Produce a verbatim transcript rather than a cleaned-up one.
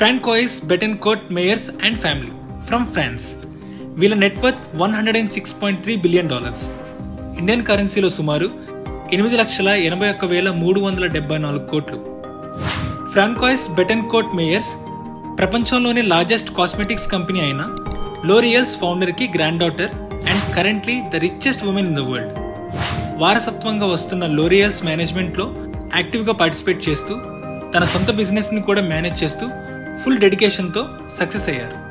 Francoise Bettencourt Meyers and family from France వీళ్ళ net worth one hundred and six point three billion dollars Indian కరెన్సీలో సుమారు ఎనిమిది లక్షల ఎనభై ఒక్క వేల మూడు వందల డెబ్బై నాలుగు కోట్లు. ఫ్రాంకాయిస్ బెటెన్కోర్ట్ మేయర్స్ ప్రపంచంలోనే లార్జెస్ట్ కాస్మెటిక్స్ కంపెనీ అయిన లోరియల్స్ ఫౌండర్కి granddaughter and currently the richest women in the world. వారసత్వంగా వస్తున్న లోరియల్స్ మేనేజ్మెంట్లో యాక్టివ్గా పార్టిసిపేట్ చేస్తూ తన సొంత బిజినెస్ని కూడా మేనేజ్ చేస్తూ ఫుల్ డెడికేషన్తో సక్సెస్ అయ్యారు.